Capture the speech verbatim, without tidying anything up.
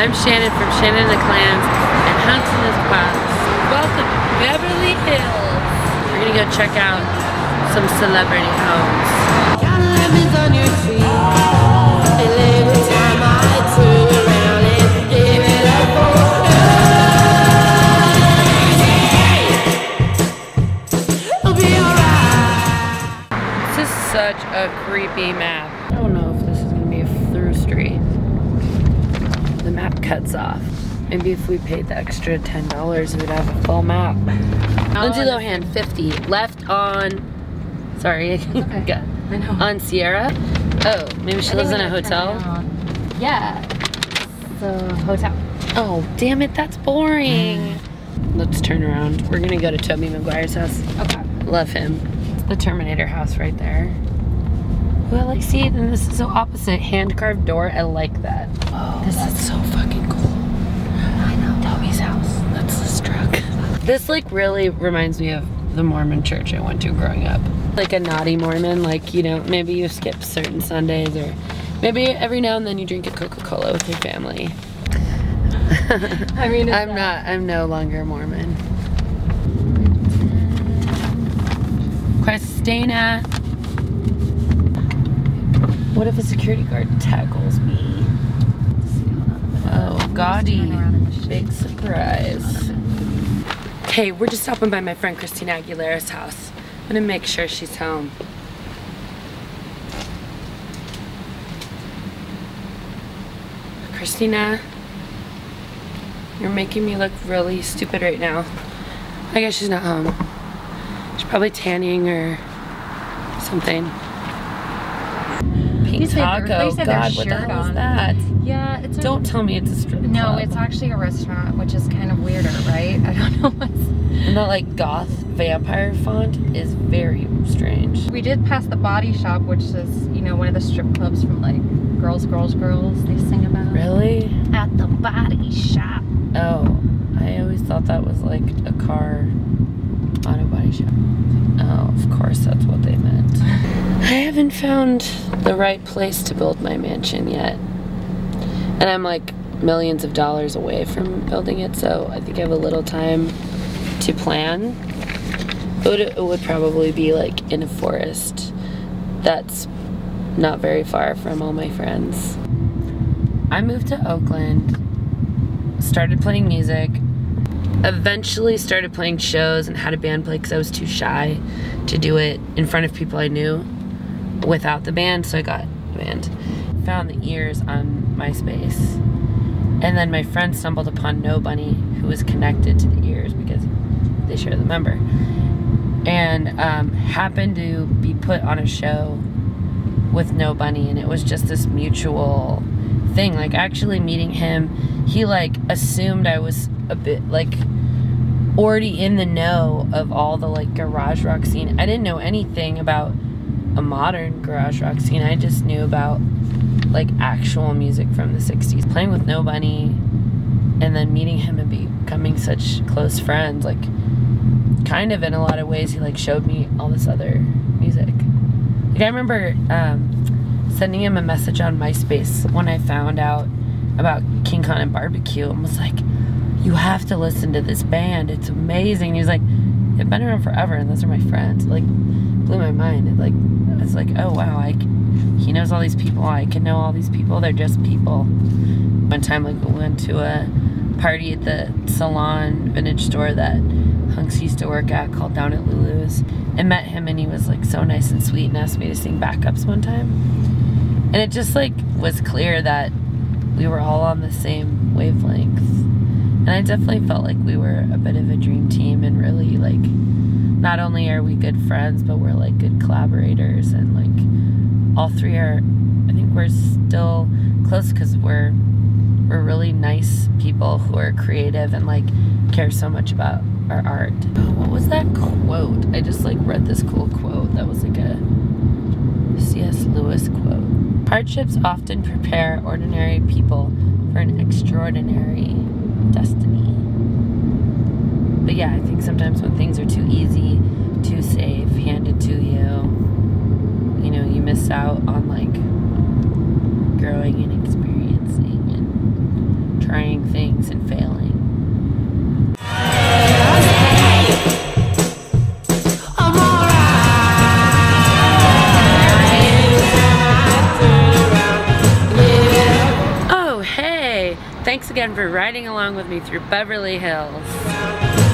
I'm Shannon from Shannon and the Clams and Hunx and His Punx. Welcome to Beverly Hills. We're gonna go check out some celebrity homes. Gotta let me on your feet. And every time I turn around and give it up for nothing. I'll be alright. This is such a creepy map. I don't know if this is gonna be a through street. The map cuts off. Maybe if we paid the extra ten dollars, we'd have a full map. Lindsay Lohan, fifty. Left on, sorry, okay. I know. On Sierra. Oh, maybe she I lives in a hotel? Yeah, the hotel. Oh, damn it, that's boring. Mm. Let's turn around. We're gonna go to Tobey Maguire's house. Okay. Love him. It's the Terminator house right there. Well, I see it, and this is so opposite. Hand-carved door, I like that. Oh, this is so fucking cool. I know. Toby's house, that's this truck. This like really reminds me of the Mormon church I went to growing up. Like a naughty Mormon, like, you know, maybe you skip certain Sundays, or maybe every now and then you drink a Coca-Cola with your family. I mean, I'm not, I'm no longer Mormon. Christina. What if a security guard tackles me? Oh, gaudy. Big surprise. Hey, we're just stopping by my friend Christina Aguilera's house. I'm gonna make sure she's home. Christina, you're making me look really stupid right now. I guess she's not home. She's probably tanning or something. Pink taco. God, what the hell is that? Yeah, it's. Don't tell me it's a strip club. No, it's actually a restaurant, which is kind of weirder, right? I don't know what's. And that like goth vampire font is very strange. We did pass the Body Shop, which is, you know, one of the strip clubs from like Girls, Girls, Girls. They sing about. Really? At the Body Shop. Oh, I always thought that was like a car on a body shop. Oh, of course, that's what they meant. I haven't found the right place to build my mansion yet. And I'm like millions of dollars away from building it, so I think I have a little time to plan. It would, it would probably be like in a forest that's not very far from all my friends. I moved to Oakland, started playing music, eventually started playing shows and had a band play because I was too shy to do it in front of people I knew without the band, so I got a band. Found the ears on MySpace, and then my friend stumbled upon No Bunny, who was connected to the ears because they share the member, and um, happened to be put on a show with No Bunny, and it was just this mutual thing, like actually meeting him. He like assumed I was a bit like already in the know of all the like garage rock scene. I didn't know anything about a modern garage rock scene. I just knew about like actual music from the sixties. Playing with No Bunny and then meeting him and becoming such close friends, like kind of in a lot of ways he like showed me all this other music. Like I remember um, sending him a message on MySpace when I found out about King Con and Barbecue and was like, you have to listen to this band, it's amazing. He's like, they've been around forever and those are my friends. Like, blew my mind. It like, I was like, oh wow, I can, he knows all these people, I can know all these people, they're just people. One time like we went to a party at the salon vintage store that Hunx used to work at called Down at Lulu's, and met him and he was like so nice and sweet and asked me to sing backups one time. And it just like was clear that we were all on the same wavelength. And I definitely felt like we were a bit of a dream team, and really like, not only are we good friends, but we're like good collaborators, and like all three are, I think we're still close because we're, we're really nice people who are creative and like care so much about our art. What was that quote? I just like read this cool quote that was like a C S Lewis quote. Hardships often prepare ordinary people for an extraordinary destiny. But yeah, I think sometimes when things are too easy, too safe, handed to you, you know, you miss out on like growing and experiencing and trying things and failing. Oh, hey! Thanks again for riding along with me through Beverly Hills.